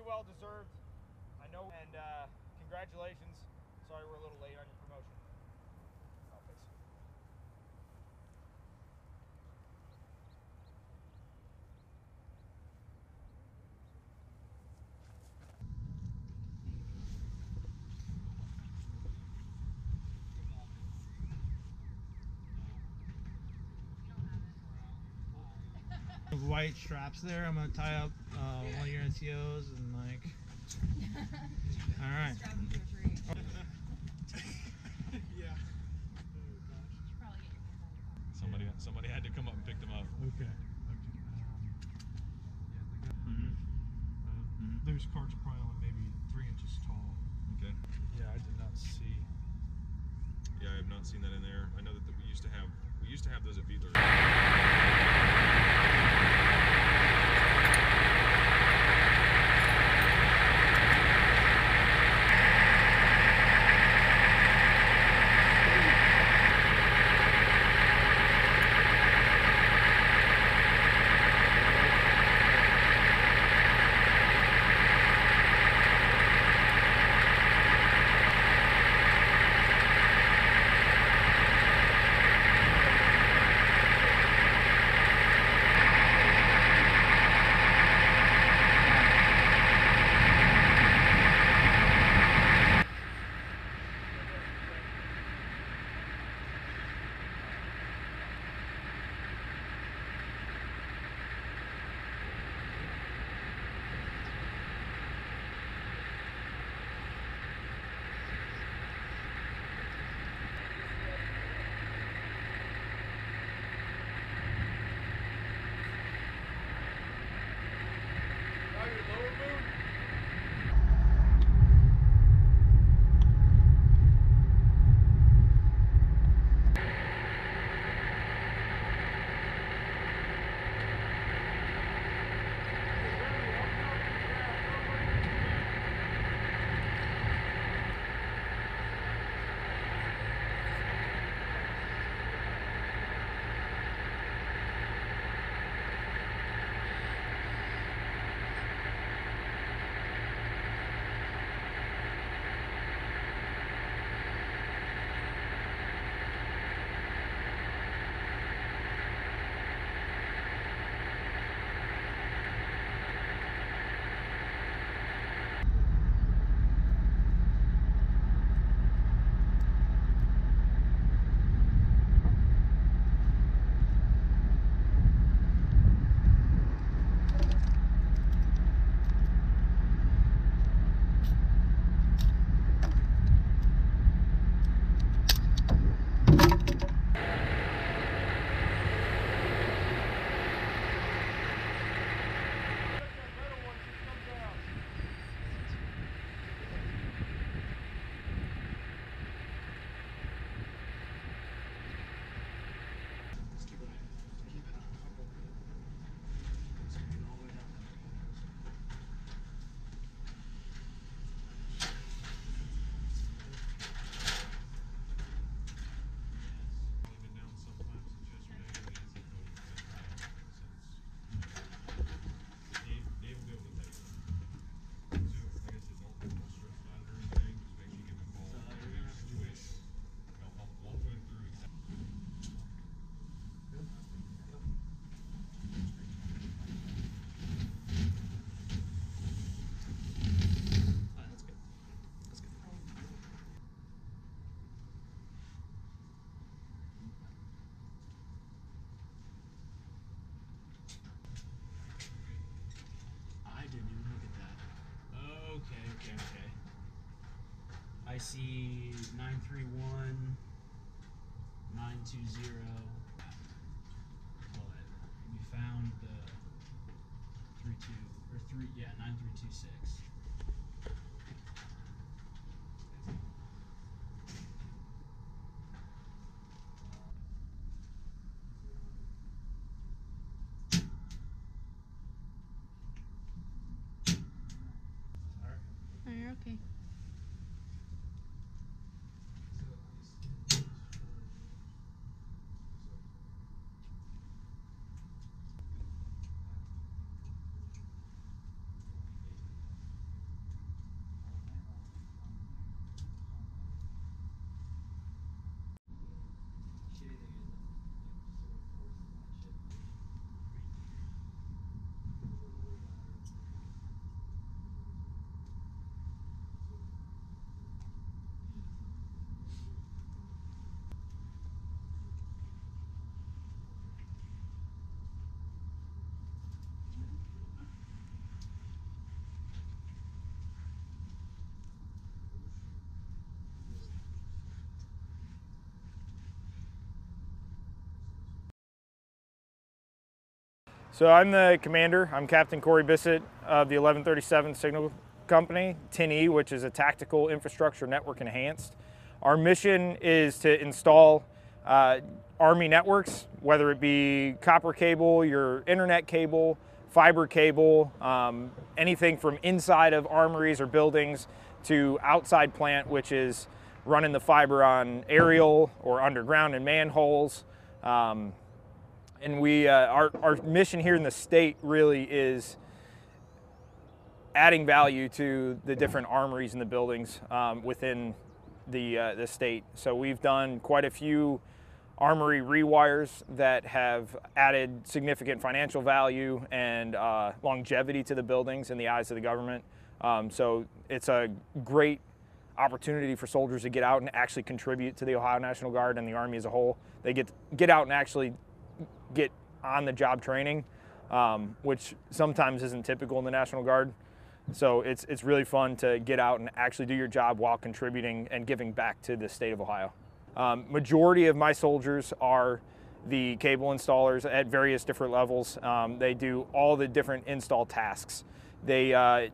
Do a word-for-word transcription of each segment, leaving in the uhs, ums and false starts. very well deserved, I know, and uh, congratulations. Sorry we're a little late on your promotion. I'll fix it. White straps there. I'm gonna tie up uh, one of your N C Os and like. All right. Yeah. Somebody, somebody had to come up and pick them up. Okay. Okay. Um, yeah, they got, mm-hmm. Uh, mm-hmm. There's carts probably only maybe three inches tall. Okay. Yeah, I did not see. Yeah, I have not seen that in there. I know that the, we used to have we used to have those at Beatler. Okay, okay. I see nine three one, nine two zero. Well, we found the three two, or three, yeah, nine three two six. Okay. So I'm the commander. I'm Captain Corey Bissett of the eleven thirty-seven Signal Company, ten E, which is a Tactical Infrastructure Network Enhanced. Our mission is to install uh, Army networks, whether it be copper cable, your internet cable, fiber cable, um, anything from inside of armories or buildings to outside plant, which is running the fiber on aerial or underground in manholes. Um, and we, uh, our, our mission here in the state really is adding value to the different armories and the buildings um, within the, uh, the state. So we've done quite a few armory rewires that have added significant financial value and uh, longevity to the buildings in the eyes of the government. Um, so it's a great opportunity for soldiers to get out and actually contribute to the Ohio National Guard and the Army as a whole. They get get out and actually get on the job training, um, which sometimes isn't typical in the National Guard. So it's, it's really fun to get out and actually do your job while contributing and giving back to the state of Ohio. Um, majority of my soldiers are the cable installers at various different levels. Um, they do all the different install tasks. They uh,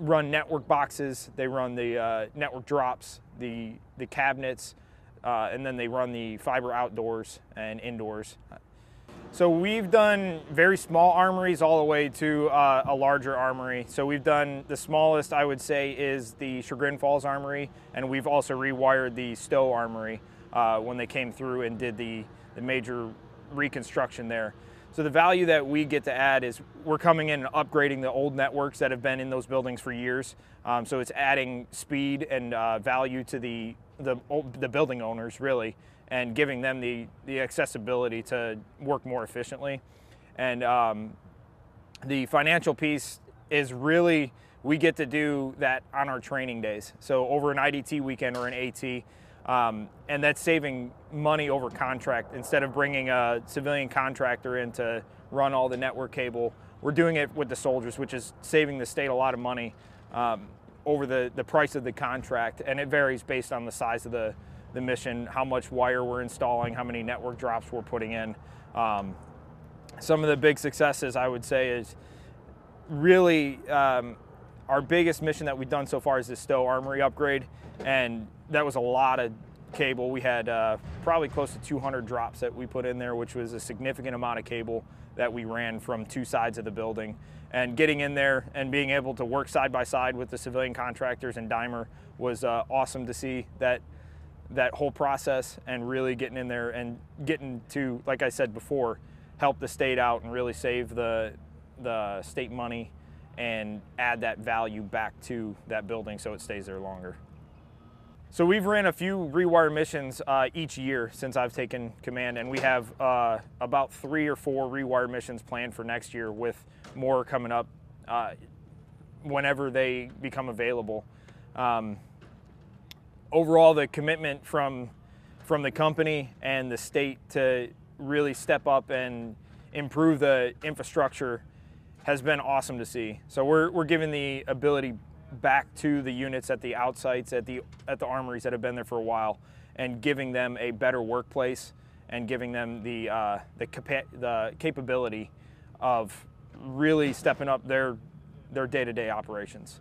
run network boxes, they run the uh, network drops, the, the cabinets, uh, and then they run the fiber outdoors and indoors. So we've done very small armories all the way to uh, a larger armory. So we've done, the smallest I would say is the Chagrin Falls Armory, and we've also rewired the Stowe Armory uh, when they came through and did the, the major reconstruction there. So the value that we get to add is we're coming in and upgrading the old networks that have been in those buildings for years. Um, so it's adding speed and uh, value to the, the, the building owners really, and giving them the, the accessibility to work more efficiently. And um, the financial piece is really, we get to do that on our training days. So over an I D T weekend or an A T, Um, and that's saving money over contract. Instead of bringing a civilian contractor in to run all the network cable, we're doing it with the soldiers, which is saving the state a lot of money um, over the, the price of the contract. And it varies based on the size of the, the mission, how much wire we're installing, how many network drops we're putting in. Um, some of the big successes I would say is really um, our biggest mission that we've done so far is the Stowe Armory upgrade. And that was a lot of cable. We had uh, probably close to two hundred drops that we put in there, which was a significant amount of cable that we ran from two sides of the building. And getting in there and being able to work side by side with the civilian contractors and Dimer was uh, awesome to see that, that whole process, and really getting in there and getting to, like I said before, help the state out and really save the, the state money and add that value back to that building so it stays there longer. So we've ran a few rewire missions uh, each year since I've taken command, and we have uh, about three or four rewire missions planned for next year, with more coming up uh, whenever they become available. Um, overall, the commitment from, from the company and the state to really step up and improve the infrastructure has been awesome to see. So we're, we're given the ability back to the units at the out sites, at the, at the armories that have been there for a while, and giving them a better workplace and giving them the, uh, the, capa the capability of really stepping up their, their day-to-day operations.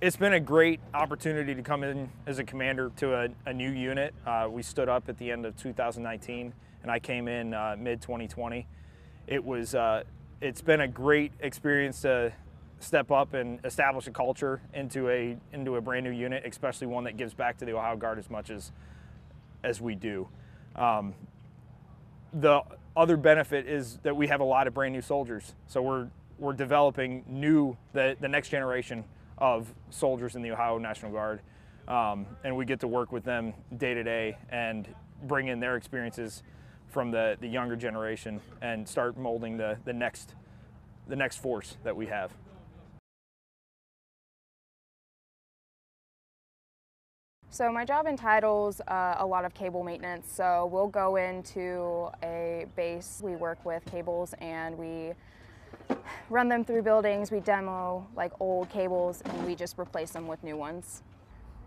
It's been a great opportunity to come in as a commander to a, a new unit. Uh, we stood up at the end of two thousand nineteen, and I came in uh, mid twenty twenty. It was, uh, it's been a great experience to step up and establish a culture into a into a brand new unit, especially one that gives back to the Ohio Guard as much as as we do. Um, the other benefit is that we have a lot of brand new soldiers, so we're we're developing new the the next generation of soldiers in the Ohio National Guard, um, and we get to work with them day to day and bring in their experiences from the the younger generation and start molding the the next the next force that we have. So my job entitles uh, a lot of cable maintenance, so we'll go into a base, we work with cables and we run them through buildings, we demo like old cables and we just replace them with new ones.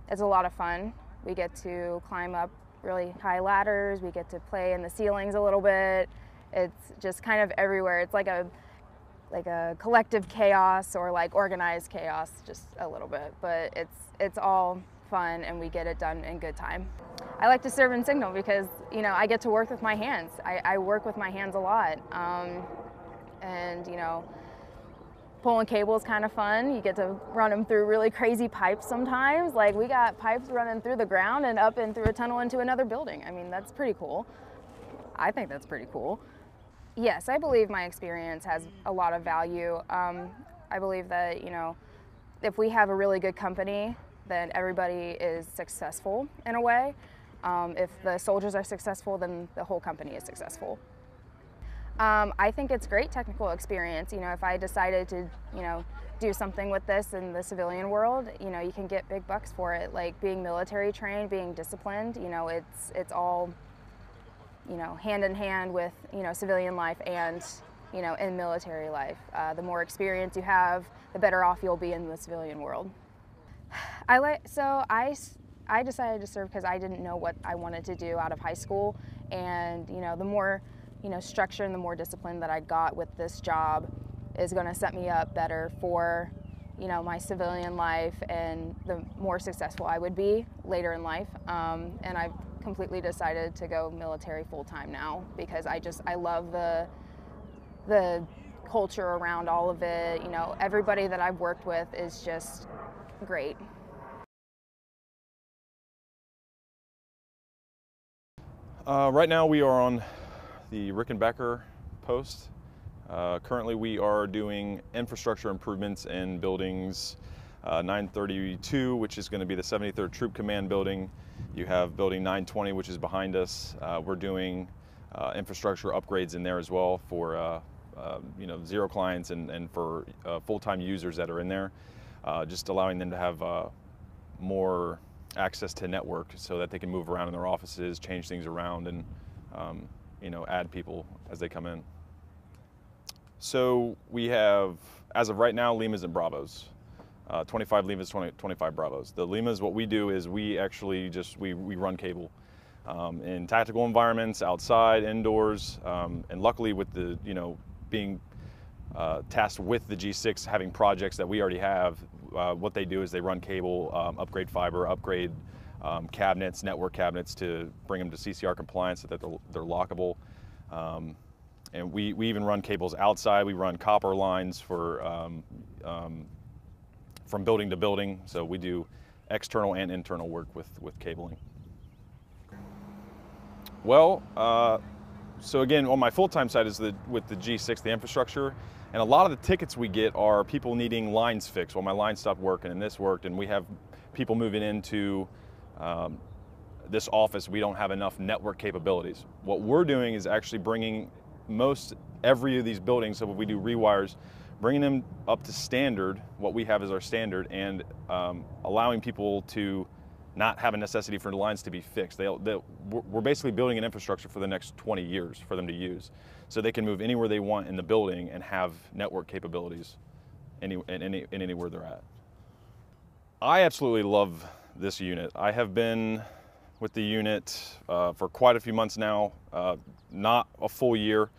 It's a lot of fun. We get to climb up really high ladders, we get to play in the ceilings a little bit. It's just kind of everywhere. It's like a like a collective chaos or like organized chaos just a little bit, but it's it's all fun and we get it done in good time. I like to serve and signal because, you know, I get to work with my hands. I, I work with my hands a lot, um, and you know, pulling cable is kind of fun. You get to run them through really crazy pipes sometimes. Like, we got pipes running through the ground and up and through a tunnel into another building. I mean, that's pretty cool. I think that's pretty cool. Yes, I believe my experience has a lot of value. Um, I believe that, you know, if we have a really good company, then everybody is successful in a way. Um, if the soldiers are successful, then the whole company is successful. Um, I think it's great technical experience. You know, if I decided to, you know, do something with this in the civilian world, you know, you can get big bucks for it. Like, being military trained, being disciplined, you know, it's it's all, you know, hand in hand with, you know, civilian life and, you know, in military life. Uh, the more experience you have, the better off you'll be in the civilian world. I like so I. I decided to serve because I didn't know what I wanted to do out of high school, and you know, the more, you know, structure and the more discipline that I got with this job is going to set me up better for, you know, my civilian life and the more successful I would be later in life. Um, and I've completely decided to go military full-time now because I just, I love the, the culture around all of it. You know, everybody that I've worked with is just great. Uh, right now we are on the Rickenbacker post. Uh, currently we are doing infrastructure improvements in buildings uh, nine thirty-two, which is going to be the seventy-third Troop Command building. You have building nine twenty, which is behind us. Uh, we're doing uh, infrastructure upgrades in there as well for uh, uh, you know, zero clients and, and for uh, full-time users that are in there, uh, just allowing them to have uh, more access to network so that they can move around in their offices, change things around, and um, you know, add people as they come in. So we have, as of right now, Limas and Bravos. Uh, twenty-five Limas, twenty, twenty-five Bravos. The Limas, what we do is we actually just, we, we run cable um, in tactical environments, outside, indoors, um, and luckily with the, you know, being uh, tasked with the G six, having projects that we already have, uh, what they do is they run cable, um, upgrade fiber, upgrade Um, cabinets, network cabinets, to bring them to C C R compliance so that they're, they're lockable. Um, and we, we even run cables outside. We run copper lines for um, um, from building to building. So we do external and internal work with, with cabling. Well, uh, so again, on my full-time side is the, with the G six, the infrastructure. And a lot of the tickets we get are people needing lines fixed. Well, my line stopped working and this worked, and we have people moving into Um, this office, we don't have enough network capabilities. What we're doing is actually bringing most every of these buildings, so when we do rewires, bringing them up to standard, what we have is our standard, and um, allowing people to not have a necessity for lines to be fixed. They'll, they'll, we're basically building an infrastructure for the next twenty years for them to use, so they can move anywhere they want in the building and have network capabilities any, in, any, in anywhere they're at. I absolutely love this unit. I have been with the unit uh, for quite a few months now, uh, not a full year.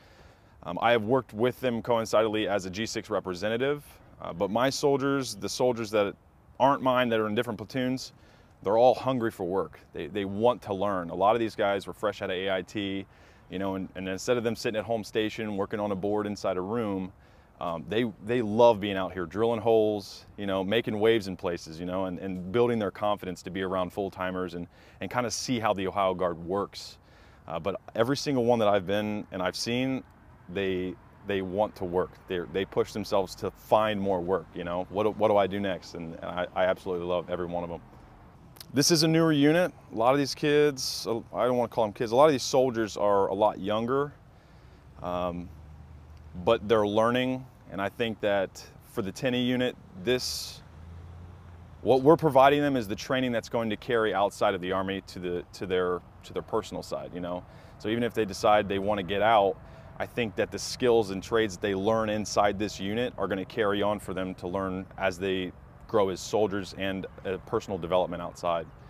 Um, I have worked with them coincidentally as a G six representative, uh, but my soldiers, the soldiers that aren't mine, that are in different platoons, they're all hungry for work. They, they want to learn. A lot of these guys were fresh out of A I T, you know, and, and instead of them sitting at home station working on a board inside a room, Um, they, they love being out here, drilling holes, you know, making waves in places, you know, and, and building their confidence to be around full-timers and, and kind of see how the Ohio Guard works. Uh, but every single one that I've been and I've seen, they, they want to work. They're, they push themselves to find more work, you know. What, what do I do next? And, and I, I absolutely love every one of them. This is a newer unit. A lot of these kids, I don't want to call them kids, a lot of these soldiers are a lot younger, um, but they're learning. And I think that for the ten E unit, this, what we're providing them is the training that's going to carry outside of the Army to the to their to their personal side, you know. So even if they decide they want to get out, I think that the skills and trades that they learn inside this unit are going to carry on for them to learn as they grow as soldiers and uh, personal development outside.